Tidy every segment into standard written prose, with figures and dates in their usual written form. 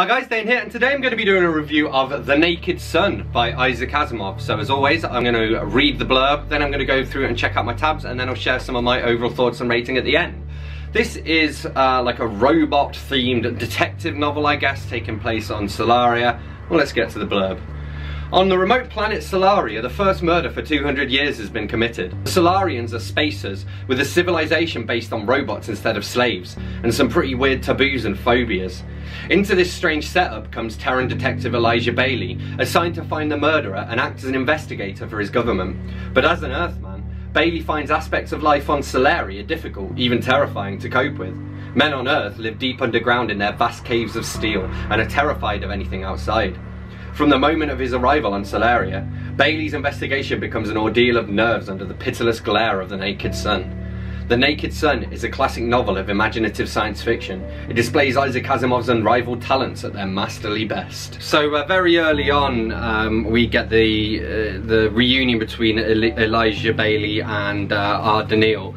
Hi guys, Dane here, and today I'm going to be doing a review of The Naked Sun by Isaac Asimov. So as always, I'm going to read the blurb, then I'm going to go through and check out my tabs, and then I'll share some of my overall thoughts and rating at the end. This is like a robot-themed detective novel, I guess, taking place on Solaria. Well, let's get to the blurb. On the remote planet Solaria, the first murder for 200 years has been committed. The Solarians are spacers, with a civilization based on robots instead of slaves, and some pretty weird taboos and phobias. Into this strange setup comes Terran detective Elijah Bailey, assigned to find the murderer and act as an investigator for his government. But as an Earthman, Bailey finds aspects of life on Solaria difficult, even terrifying to cope with. Men on Earth live deep underground in their vast caves of steel, and are terrified of anything outside. From the moment of his arrival on Solaria, Bailey's investigation becomes an ordeal of nerves under the pitiless glare of the Naked Sun. The Naked Sun is a classic novel of imaginative science fiction. It displays Isaac Asimov's unrivaled talents at their masterly best. So very early on we get the reunion between Elijah Bailey and R. Daneel.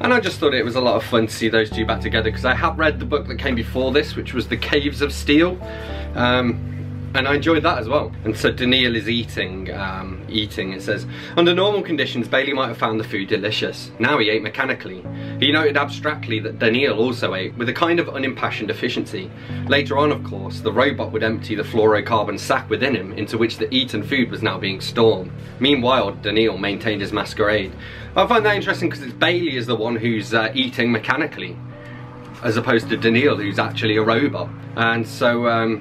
And I just thought it was a lot of fun to see those two back together, because I have read the book that came before this, which was The Caves of Steel. And I enjoyed that as well. And so Daneel is eating, it says, under normal conditions, Bailey might have found the food delicious. Now he ate mechanically. He noted abstractly that Daneel also ate, with a kind of unimpassioned efficiency. Later on, of course, the robot would empty the fluorocarbon sack within him, into which the eaten food was now being stored. Meanwhile, Daneel maintained his masquerade. I find that interesting because it's Bailey is the one who's eating mechanically, as opposed to Daneel, who's actually a robot. And so,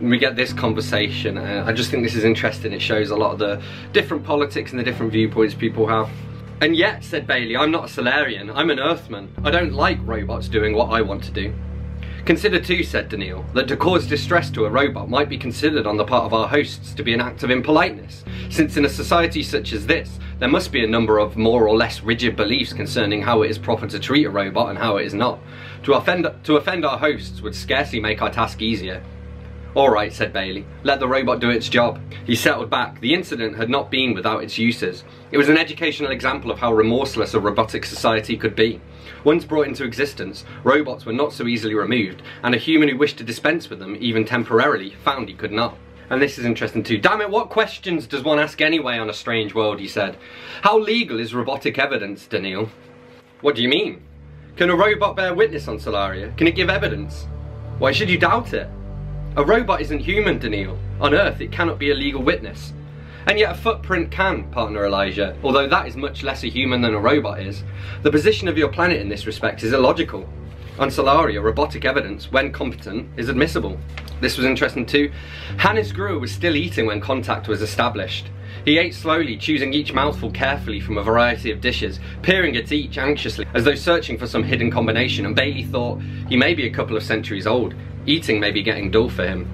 we get this conversation, and I just think this is interesting. It shows a lot of the different politics and the different viewpoints people have. And yet, said Bailey, I'm not a Solarian, I'm an Earthman. I don't like robots doing what I want to do. Consider too, said Daneel, that to cause distress to a robot might be considered on the part of our hosts to be an act of impoliteness, since in a society such as this, there must be a number of more or less rigid beliefs concerning how it is proper to treat a robot and how it is not. To offend our hosts would scarcely make our task easier. Alright, said Bailey, let the robot do its job. He settled back. The incident had not been without its uses. It was an educational example of how remorseless a robotic society could be. Once brought into existence, robots were not so easily removed, and a human who wished to dispense with them, even temporarily, found he could not. And this is interesting too. Damn it, what questions does one ask anyway on a strange world, he said. How legal is robotic evidence, Daneel? What do you mean? Can a robot bear witness on Solaria? Can it give evidence? Why should you doubt it? A robot isn't human, Daneel. On Earth, it cannot be a legal witness. And yet a footprint can, partner Elijah, although that is much less a human than a robot is. The position of your planet in this respect is illogical. On Solaria, robotic evidence, when competent, is admissible. This was interesting too. Hannis Gruer was still eating when contact was established. He ate slowly, choosing each mouthful carefully from a variety of dishes, peering at each anxiously, as though searching for some hidden combination, and Bailey thought he may be a couple of centuries old. Eating may be getting dull for him.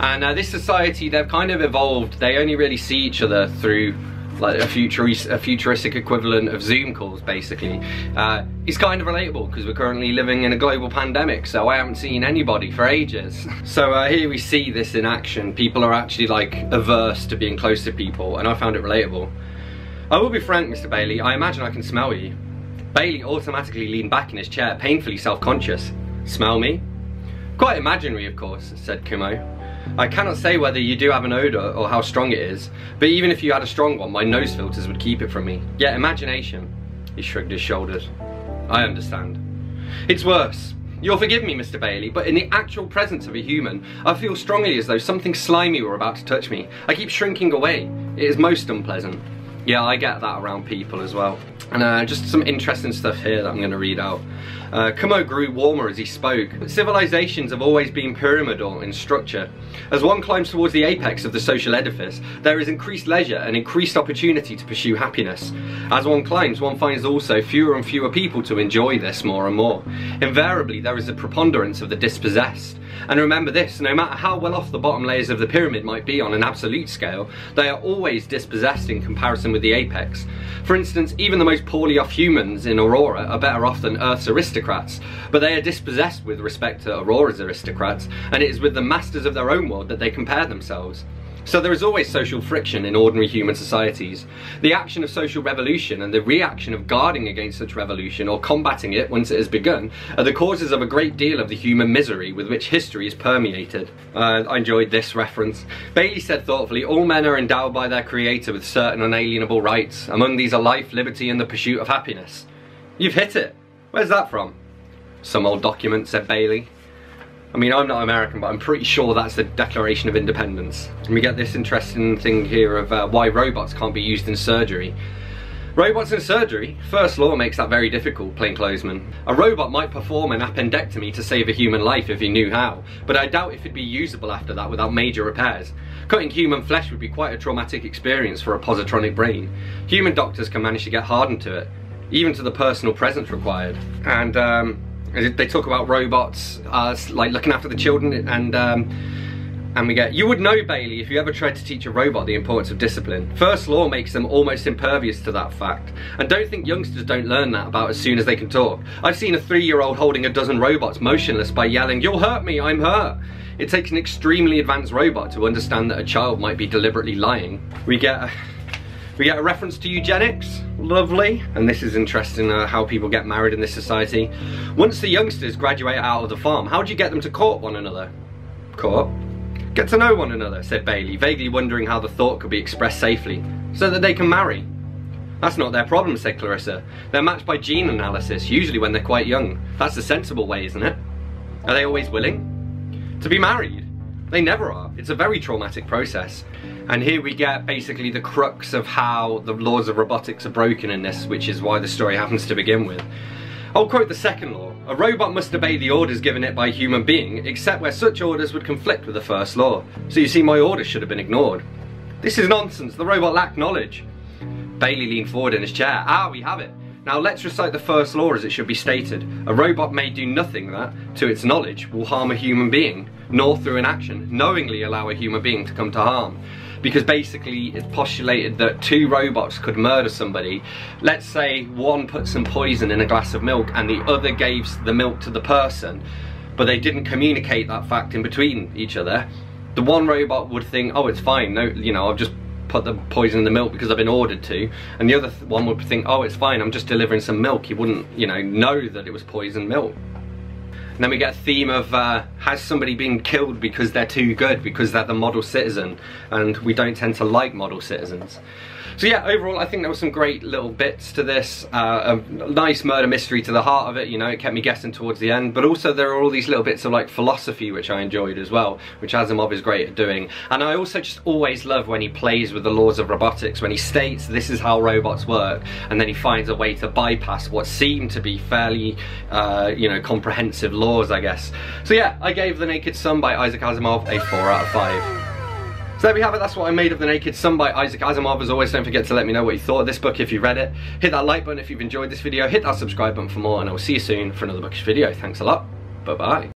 And this society, they've kind of evolved. They only really see each other through like a futuristic equivalent of Zoom calls, basically. It's kind of relatable because we're currently living in a global pandemic, so I haven't seen anybody for ages. So here we see this in action. People are actually like averse to being close to people, and I found it relatable. I will be frank, Mr. Bailey, I imagine I can smell you. Bailey automatically leaned back in his chair, painfully self-conscious. Smell me? Quite imaginary, of course, said Kumo. I cannot say whether you do have an odour or how strong it is, but even if you had a strong one, my nose filters would keep it from me. Yet imagination. He shrugged his shoulders. I understand. It's worse. You'll forgive me, Mr. Bailey, but in the actual presence of a human, I feel strongly as though something slimy were about to touch me. I keep shrinking away. It is most unpleasant. Yeah, I get that around people as well. And just some interesting stuff here that I'm going to read out. Kumo grew warmer as he spoke. Civilizations have always been pyramidal in structure. As one climbs towards the apex of the social edifice, there is increased leisure and increased opportunity to pursue happiness. As one climbs, one finds also fewer and fewer people to enjoy this more and more. Invariably, there is a preponderance of the dispossessed. And remember this, no matter how well off the bottom layers of the pyramid might be on an absolute scale, they are always dispossessed in comparison with the apex. For instance, even the most poorly off humans in Aurora are better off than Earth's aristocrats, but they are dispossessed with respect to Aurora's aristocrats, and it is with the masters of their own world that they compare themselves. So there is always social friction in ordinary human societies. The action of social revolution and the reaction of guarding against such revolution or combating it once it has begun are the causes of a great deal of the human misery with which history is permeated. I enjoyed this reference. Bailey said thoughtfully, all men are endowed by their creator with certain unalienable rights. Among these are life, liberty and the pursuit of happiness. You've hit it. Where's that from? Some old document, said Bailey. I mean, I'm not American, but I'm pretty sure that's the Declaration of Independence. And we get this interesting thing here of why robots can't be used in surgery. Robots in surgery? First law makes that very difficult, plainclothesman. A robot might perform an appendectomy to save a human life if he knew how, but I doubt if it'd be usable after that without major repairs. Cutting human flesh would be quite a traumatic experience for a positronic brain. Human doctors can manage to get hardened to it, even to the personal presence required. And, they talk about robots like looking after the children, and we get, you would know, Bailey, if you ever tried to teach a robot the importance of discipline. First law makes them almost impervious to that fact. And don't think youngsters don't learn that about as soon as they can talk. I've seen a 3-year-old holding a dozen robots motionless by yelling, you'll hurt me, I'm hurt. It takes an extremely advanced robot to understand that a child might be deliberately lying. We get a reference to eugenics, lovely. And this is interesting, how people get married in this society. Once the youngsters graduate out of the farm, how do you get them to court one another? Court? Get to know one another, said Bailey, vaguely wondering how the thought could be expressed safely, so that they can marry. That's not their problem, said Clarissa. They're matched by gene analysis, usually when they're quite young. That's the sensible way, isn't it? Are they always willing to be married? They never are. It's a very traumatic process. And here we get basically the crux of how the laws of robotics are broken in this, which is why the story happens to begin with. I'll quote the second law. A robot must obey the orders given it by a human being, except where such orders would conflict with the first law. So you see, my orders should have been ignored. This is nonsense. The robot lacked knowledge. Bailey leaned forward in his chair. Ah, we have it. Now let's recite the first law as it should be stated. A robot may do nothing that, to its knowledge, will harm a human being, nor through an action knowingly allow a human being to come to harm. Because basically it's postulated that 2 robots could murder somebody. Let's say one put some poison in a glass of milk and the other gave the milk to the person, but they didn't communicate that fact in between each other. The one robot would think, oh, it's fine, no, you know, I've just put the poison in the milk because I've been ordered to, and the other one would think, oh, it's fine, I'm just delivering some milk. He wouldn't, you know that it was poisoned milk. And then we get a theme of, has somebody been killed because they're too good, because they're the model citizen, and we don't tend to like model citizens. So yeah, overall I think there were some great little bits to this, a nice murder mystery to the heart of it, you know, it kept me guessing towards the end, but also there are all these little bits of like philosophy which I enjoyed as well, which Asimov is great at doing. And I also just always love when he plays with the laws of robotics, when he states this is how robots work, and then he finds a way to bypass what seem to be fairly, you know, comprehensive laws, I guess. So yeah, I gave The Naked Sun by Isaac Asimov a 4 out of 5. So there we have it, that's what I made of The Naked Sun by Isaac Asimov. As always, don't forget to let me know what you thought of this book if you read it. Hit that like button if you've enjoyed this video, hit that subscribe button for more, and I will see you soon for another bookish video. Thanks a lot, bye bye.